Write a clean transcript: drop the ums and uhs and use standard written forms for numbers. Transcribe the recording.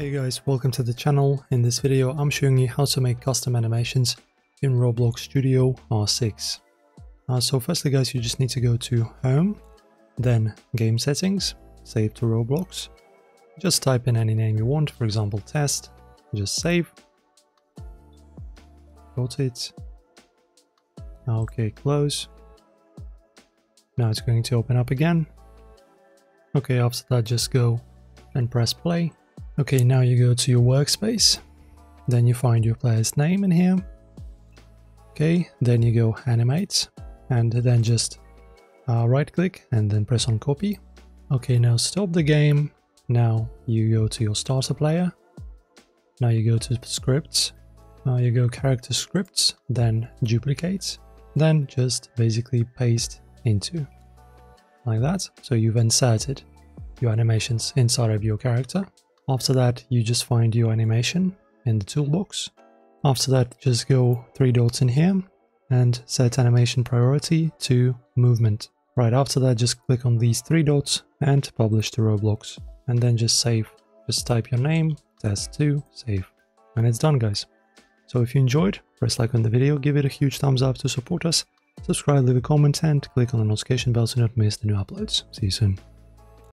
Hey guys, welcome to the channel. In this video I'm showing you how to make custom animations in Roblox Studio R6. So firstly guys, you just need to go to Home, then Game Settings, Save to Roblox. Just type in any name you want, for example Test, just save. Got it. Okay, close. Now it's going to open up again. Okay, after that just go and press play. Okay, now you go to your workspace, then you find your player's name in here. Okay, then you go animate, and then just right click and then press on copy. Okay, now stop the game. Now you go to your starter player. Now you go to scripts. Now you go character scripts, then duplicate, then just basically paste into like that. So you've inserted your animations inside of your character. After that, you just find your animation in the toolbox. After that, just go 3 dots in here and set animation priority to movement. Right after that, just click on these 3 dots and publish to Roblox. And then just save. Just type your name, test2, save. And it's done, guys. So if you enjoyed, press like on the video, give it a huge thumbs up to support us, subscribe, leave a comment, and click on the notification bell to not miss the new uploads. See you soon.